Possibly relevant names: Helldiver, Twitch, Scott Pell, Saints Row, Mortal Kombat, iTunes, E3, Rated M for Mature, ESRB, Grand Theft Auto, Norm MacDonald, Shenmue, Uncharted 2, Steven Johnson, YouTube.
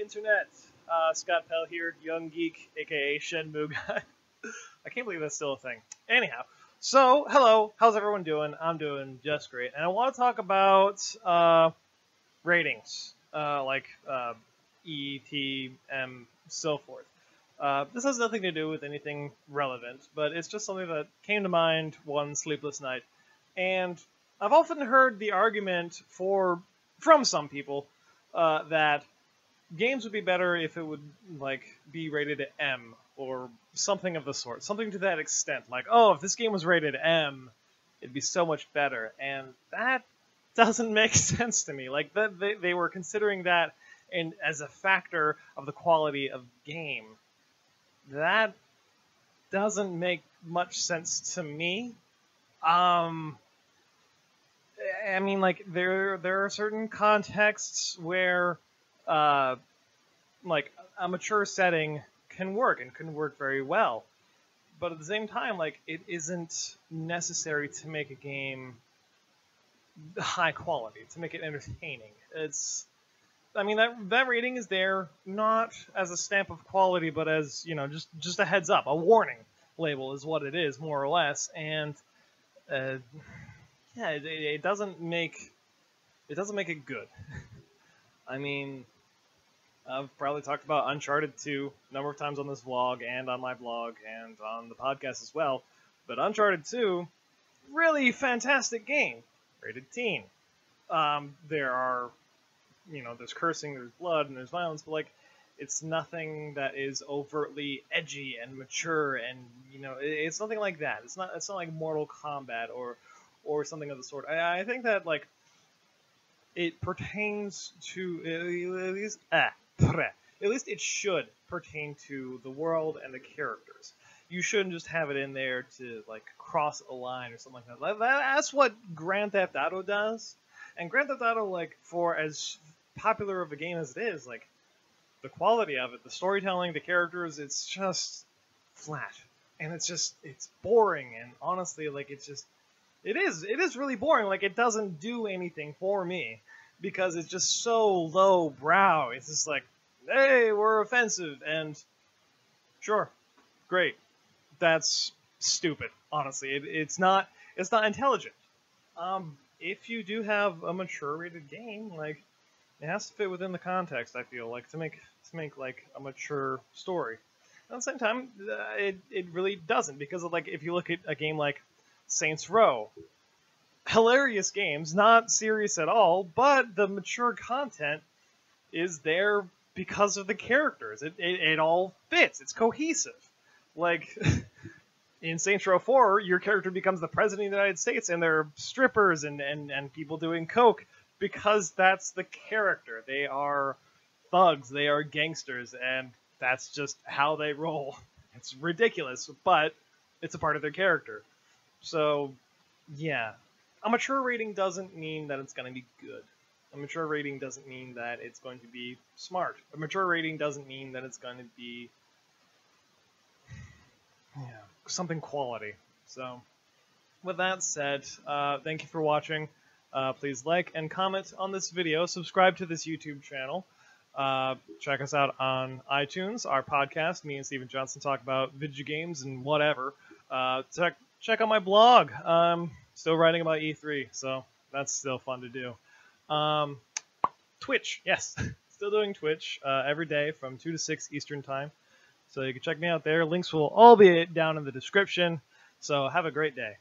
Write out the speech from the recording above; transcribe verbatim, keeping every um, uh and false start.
internet. Uh, Scott Pell here, young geek, aka Shenmue guy. I can't believe that's still a thing. Anyhow, so hello, how's everyone doing? I'm doing just great, and I want to talk about uh, ratings, uh, like uh, E T M, so forth. Uh, this has nothing to do with anything relevant, but it's just something that came to mind one sleepless night, and I've often heard the argument for from some people uh, that games would be better if it would like be rated M or something of the sort, something to that extent. Like, oh, if this game was rated M, it'd be so much better, and that doesn't make sense to me. Like, that they, they were considering that in as a factor of the quality of game. That doesn't make much sense to me. Um, I mean, like, there there are certain contexts where, uh, like, a mature setting can work, and can work very well. But at the same time, like, it isn't necessary to make a game high quality, to make it entertaining. It's... I mean, that that rating is there not as a stamp of quality, but as, you know, just just a heads up, a warning label is what it is, more or less. And uh, yeah, it, it doesn't make it doesn't make it good. I mean, I've probably talked about Uncharted two a number of times on this vlog and on my blog and on the podcast as well. But Uncharted two, really fantastic game, rated teen. Um, there are You know, there's cursing, there's blood, and there's violence, but, like, it's nothing that is overtly edgy and mature, and, you know, it's nothing like that. It's not, it's not like Mortal Kombat or or something of the sort. I, I think that, like, it pertains to, at least, ah, at least it should pertain to the world and the characters. You shouldn't just have it in there to, like, cross a line or something like that. That's what Grand Theft Auto does. And Grand Theft Auto, like, for as popular of a game as it is, like, the quality of it, the storytelling, the characters, it's just flat, and it's just, it's boring, and honestly, like, it's just, it is, it is really boring. Like, it doesn't do anything for me, because it's just so low brow. It's just like, hey, we're offensive, and sure, great. That's stupid, honestly. It, it's not, it's not intelligent. Um, if you do have a mature rated game, like, it has to fit within the context, I feel like, to make to make like a mature story. And at the same time, it it really doesn't, because of, like, if you look at a game like Saints Row, hilarious games, not serious at all, but the mature content is there because of the characters. It it, it all fits. It's cohesive. Like in Saints Row four, your character becomes the president of the United States, and there are strippers and and and people doing coke. Because that's the character. They are thugs, they are gangsters, and that's just how they roll. It's ridiculous, but it's a part of their character. So, yeah. A mature rating doesn't mean that it's going to be good. A mature rating doesn't mean that it's going to be smart. A mature rating doesn't mean that it's going to be... yeah, something quality. So, with that said, uh, thank you for watching. Uh, please like and comment on this video, subscribe to this YouTube channel, uh, check us out on iTunes, our podcast, me and Steven Johnson talk about video games and whatever. Uh, check, check out my blog, I'm still writing about E three, so that's still fun to do. Um, Twitch, yes, still doing Twitch uh, every day from two to six Eastern time, so you can check me out there. Links will all be down in the description, so have a great day.